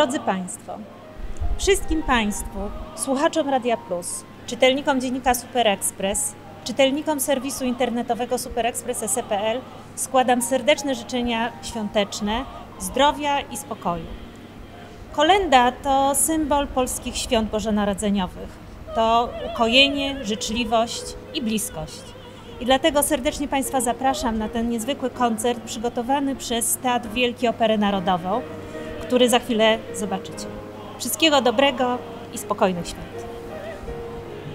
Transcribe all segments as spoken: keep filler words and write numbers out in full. Drodzy Państwo, wszystkim Państwu, słuchaczom Radia Plus, czytelnikom Dziennika Super Express, czytelnikom serwisu internetowego Super Express S E kropka P L składam serdeczne życzenia świąteczne, zdrowia i spokoju. Kolenda to symbol polskich świąt bożonarodzeniowych. To ukojenie, życzliwość i bliskość. I dlatego serdecznie Państwa zapraszam na ten niezwykły koncert przygotowany przez Teatr Wielkiej Opery Narodową, który za chwilę zobaczycie. Wszystkiego dobrego i spokojnych świąt.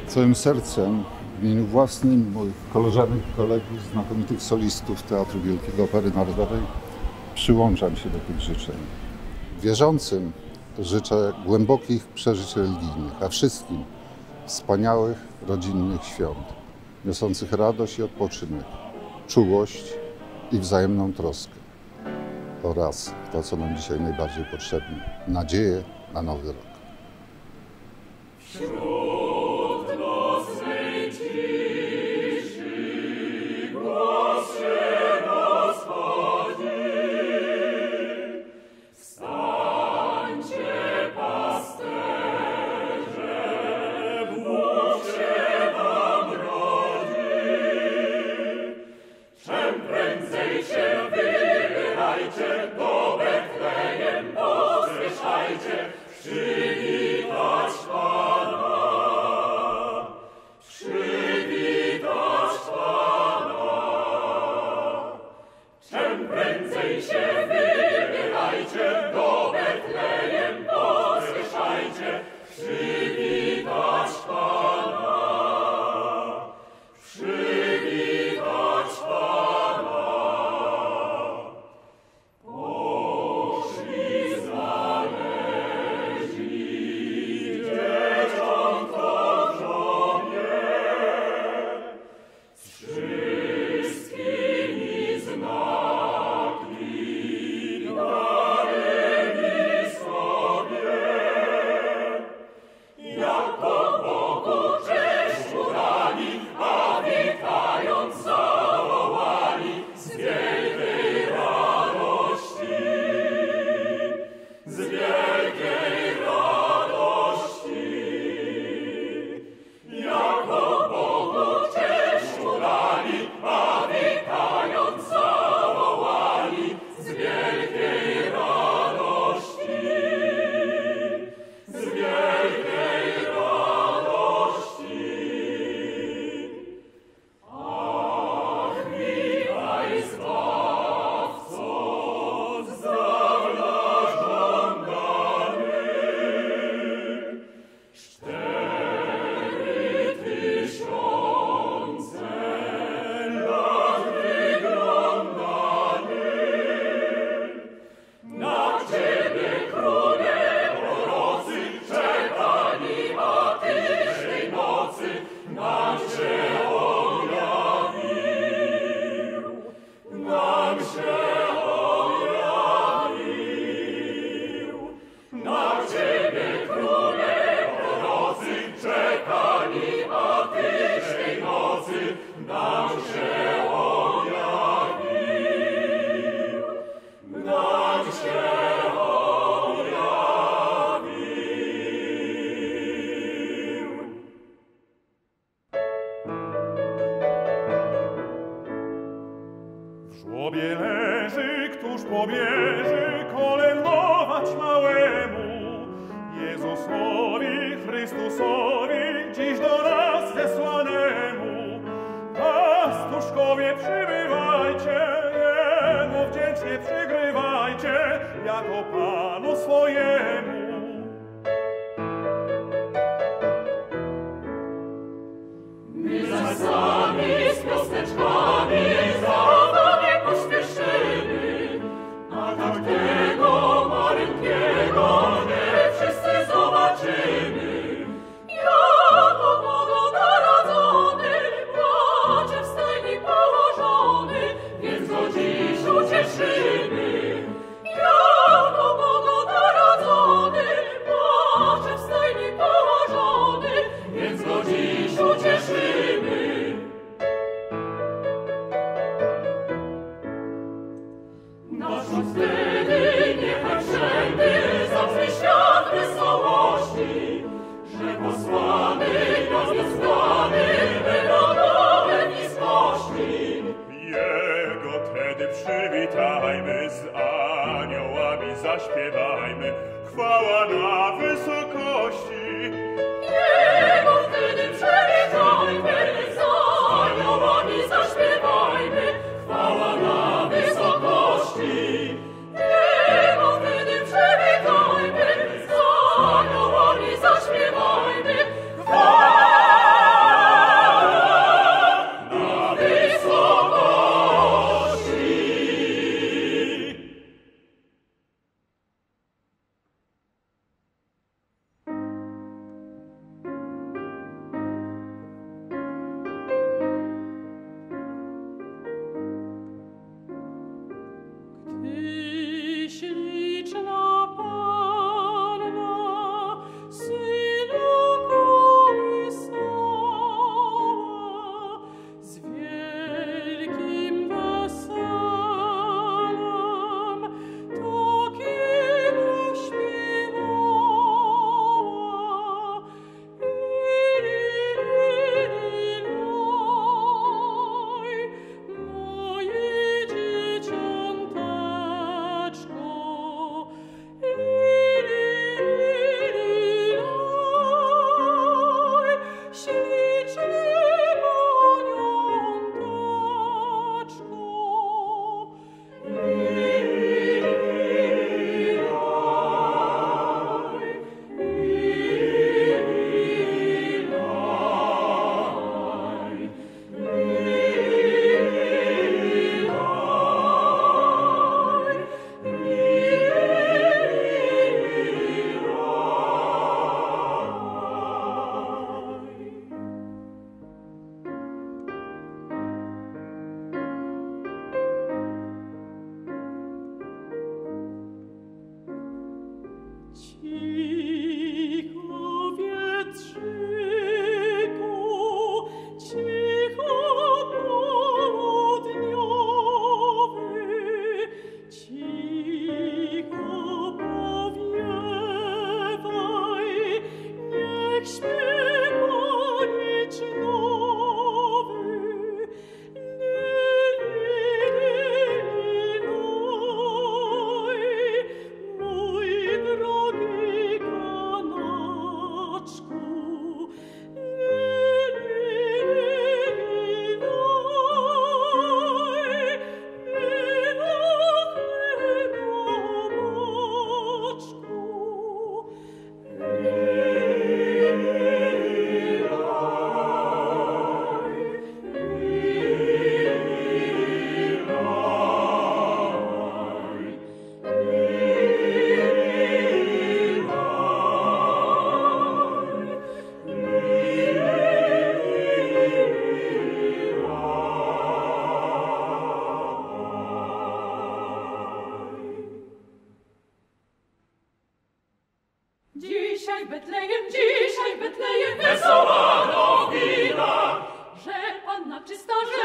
Całym sercem, w imieniu własnym, moich koleżanek i kolegów, znakomitych solistów Teatru Wielkiej Opery Narodowej, przyłączam się do tych życzeń. Wierzącym życzę głębokich przeżyć religijnych, a wszystkim wspaniałych, rodzinnych świąt, niosących radość i odpoczynek, czułość i wzajemną troskę. Oraz to, co nam dzisiaj najbardziej potrzebne, nadzieję na nowy rok. Wśród nocnej ciszy głos się rozchodzi. Wstańcie, pasterze, Bóg się wam rodzi. Czym prędzej się wybierajcie, do Betlejem pospeszajcie, przywitać Pana, przywitać Pana. Czym prędzej się wybierajcie, do Betlejem pospeszajcie, przywitać Pana. Dziś ucieszymy, jako Bogu narodzony. zaśpiewajmy, chwała na wysokości. Niebo wtedy przewitajmy, zaniowani zaśpiewajmy, chwała na wysokości. Niebo wtedy przewitajmy, zaniowani zaśpiewajmy, chwała. Chrystus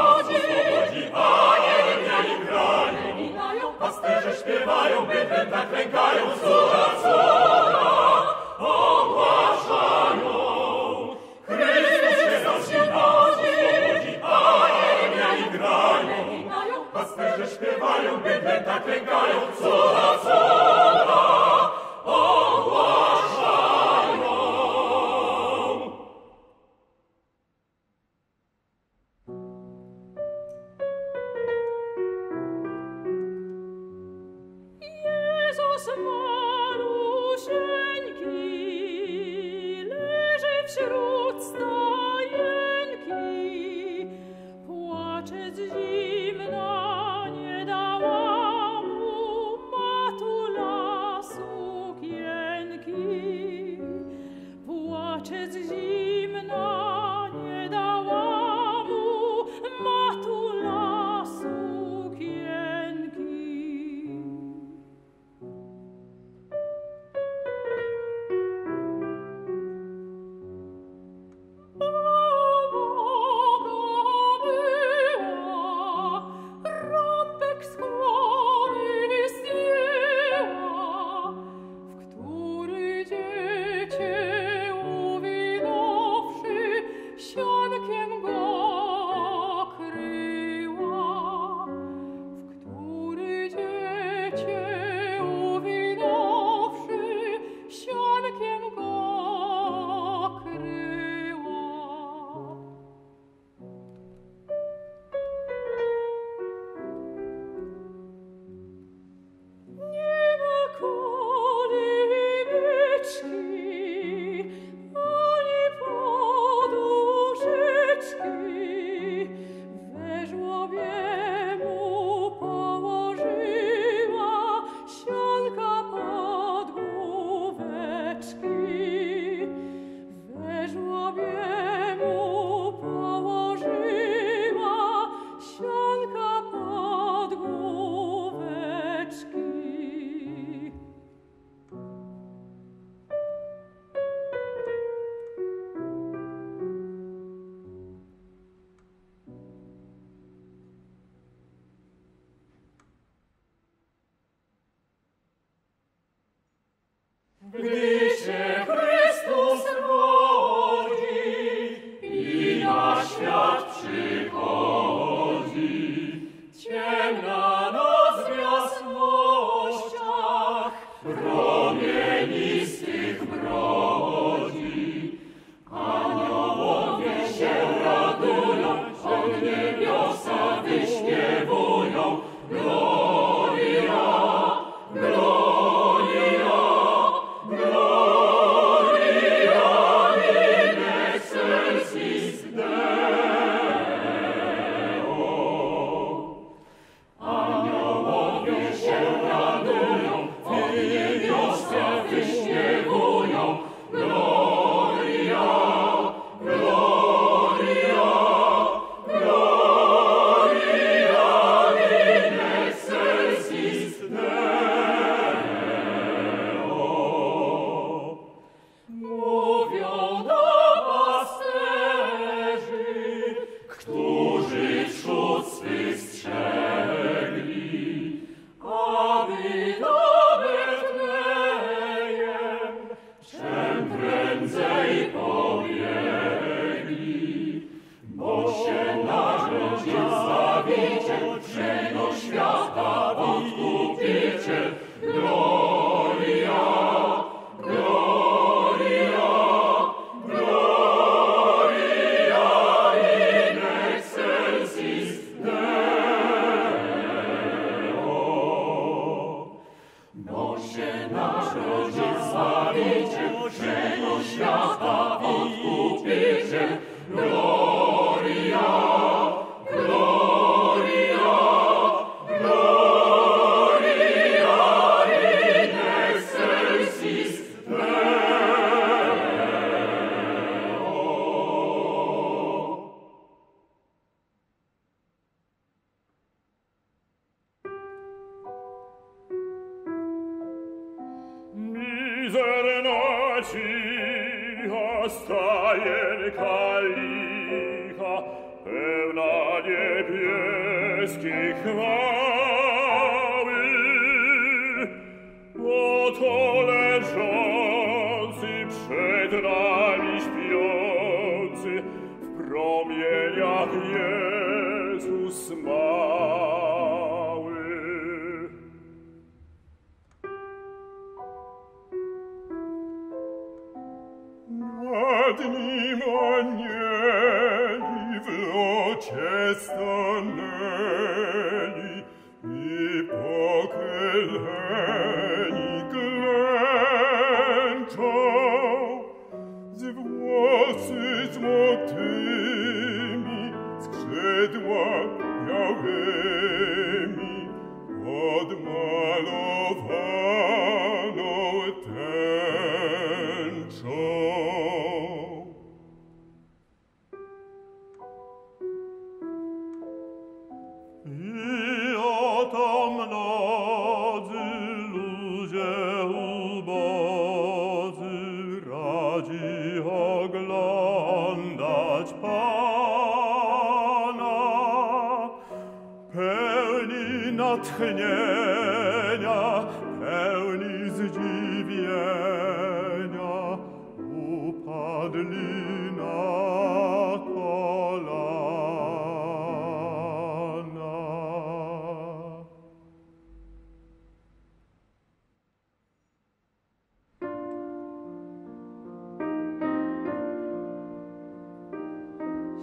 się Gdy się Chrystus rodzi i na świat przychodzi, ciemna noc w jasnościach promienistych brodzi. Aniołowie się radują, od niebiosa wyśpiewują. Gloria, gloria, gloria in excelsis Deo. Aniołowie się radują, od niebiosa wyśpiewują. Gloria, gloria, gloria in excelsis Deo. Mówią do pasterzy, którzy trzód swych strzegli, aby do Betlejem czym prędzej pobiegli, bo się narodził Zbawiciel, wszego świata Odkupiciel. Gloria, gloria, gloria in excelsis Deo. Bo się narodził Zbawiciel, wszego świata Odkupiciel. Gloria, gloria, gloria in excelsis Deo. Mizerna cicha kalicha, pełna niebieskiej chwały. Oto leżący przed nami śpiący, w promieniach Jezus mały. Nad nim anieli w locie stanęli i pochyleni klęczą. Z włosy złotymi, skrzydła białymi odmalowaną tęczą. I oto młodzi ludzie ubodzy radzi oglądać Pana, pełni natchnienia, pełni zdziwienia, upadli na kolana.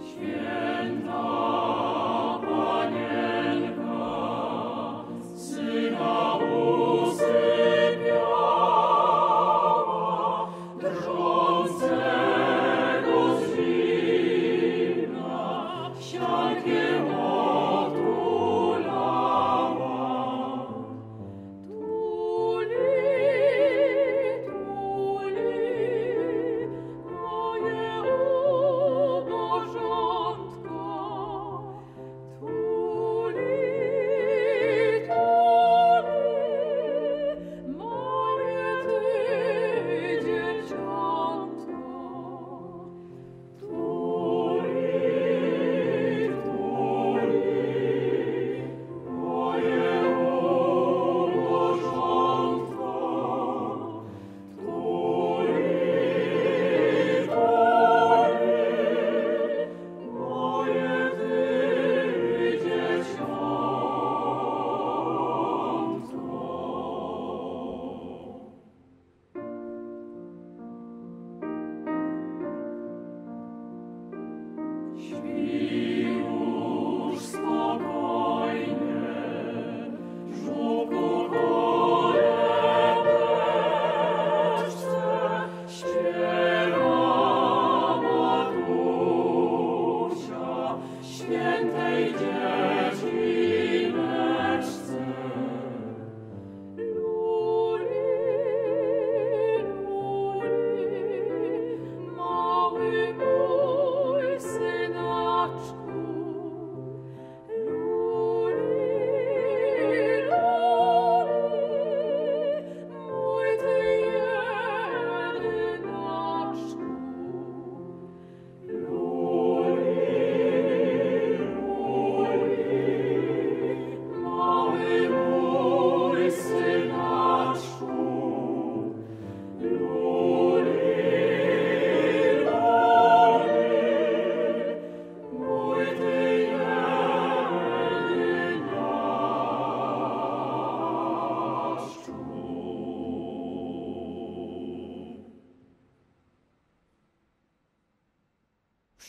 Święta Panienka Syna usypiała, drżącego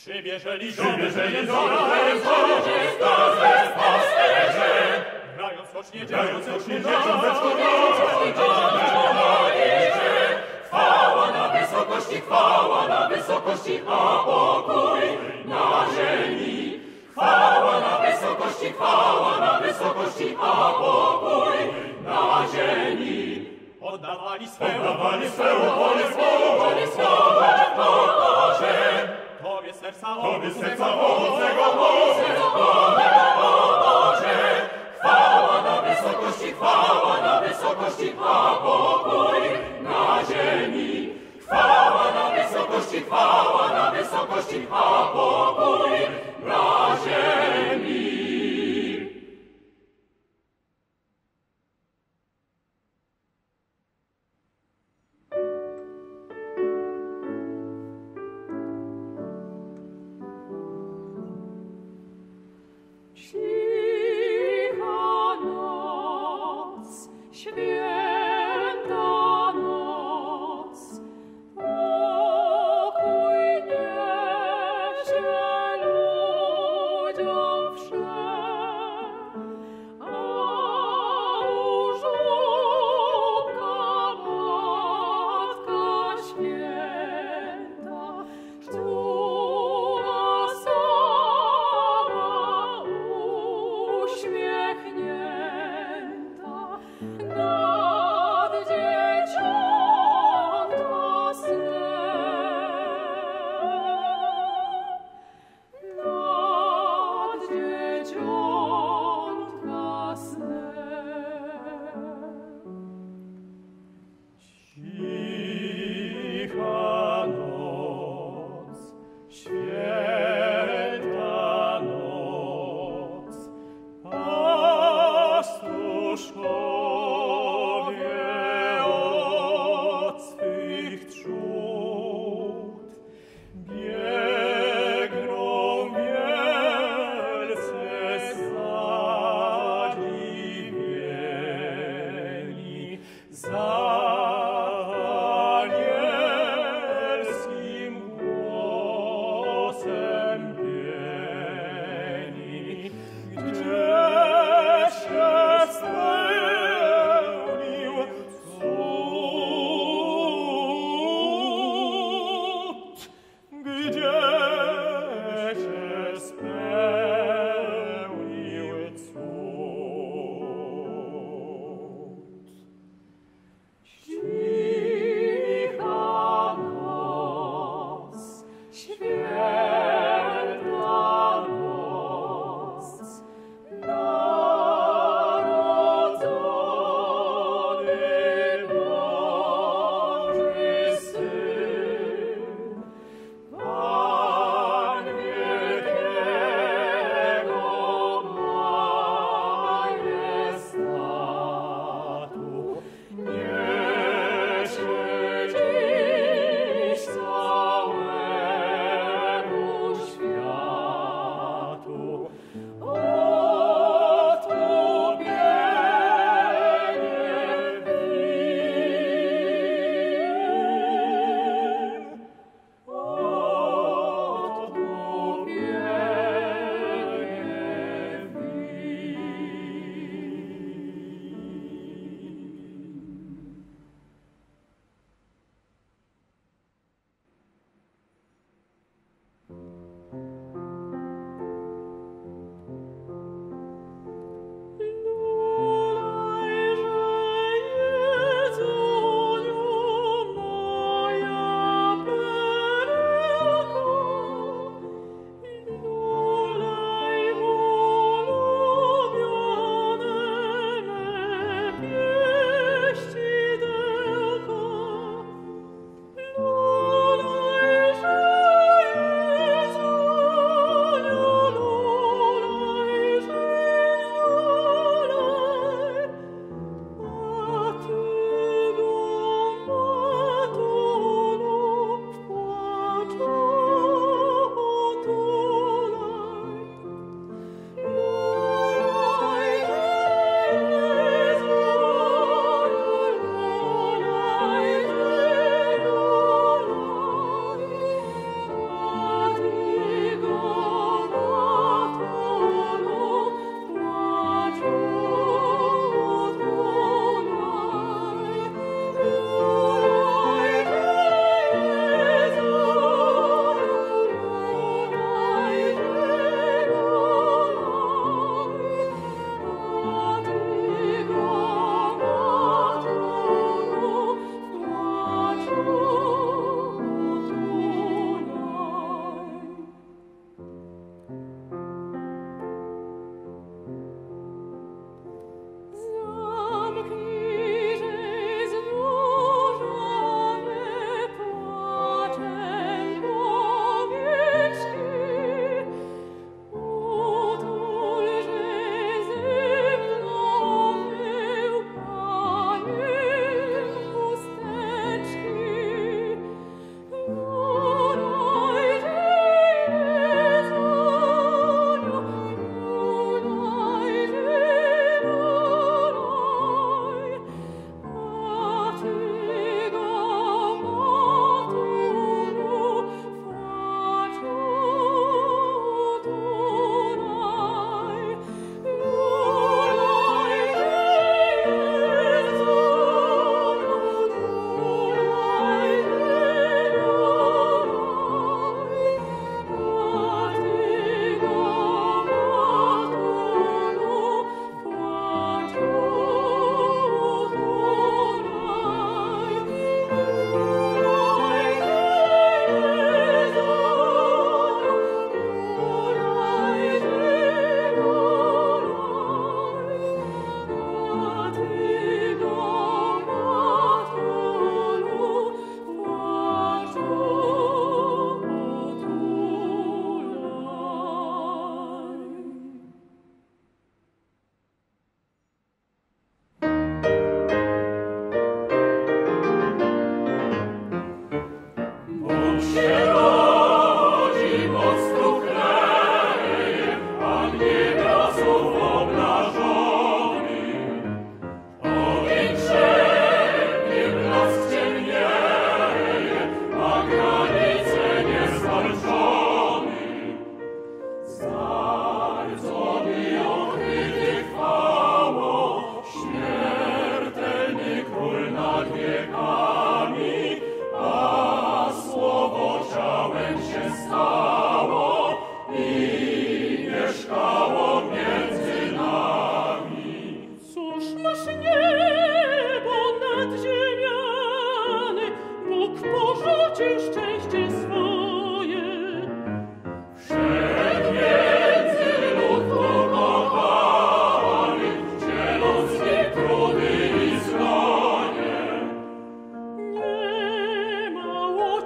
Przybierzeli żony, przybierzeli żony, wszystko zesposterze. Grając skocznie dzieciąt, skocznie dzieciąt, skocznie dzieciąt, chwała na wysokości, chwała na wysokości, a pokój na ziemi. Chwała na wysokości, chwała na wysokości, a pokój na ziemi. Oddawali swoje, oddawali swoje, oddawali swoje pokorze. Tobie serca mocnego, mocnego, Boże. Chwała na wysokości, chwała na wysokości, a pokój na ziemi. Chwała na wysokości, chwała na wysokości, a pokój na ziemi. Święta noc, pokój niezielony.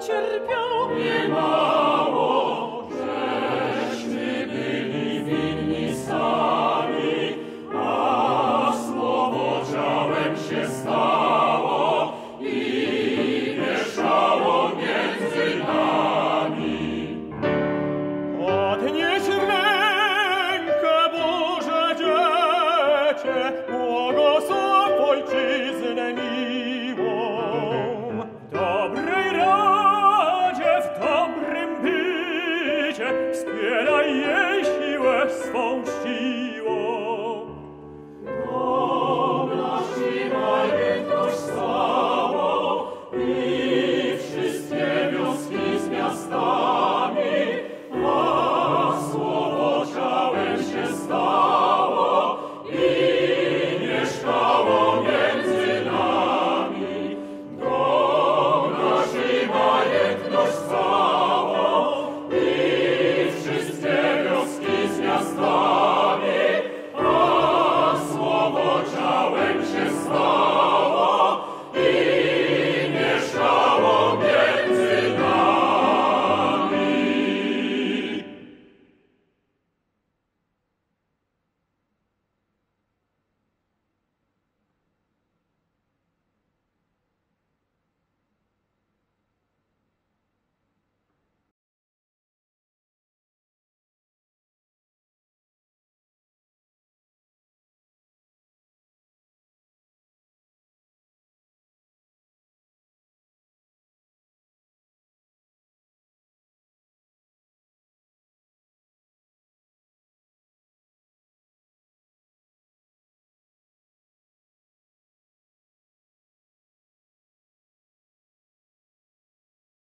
cierpiał, nie ma.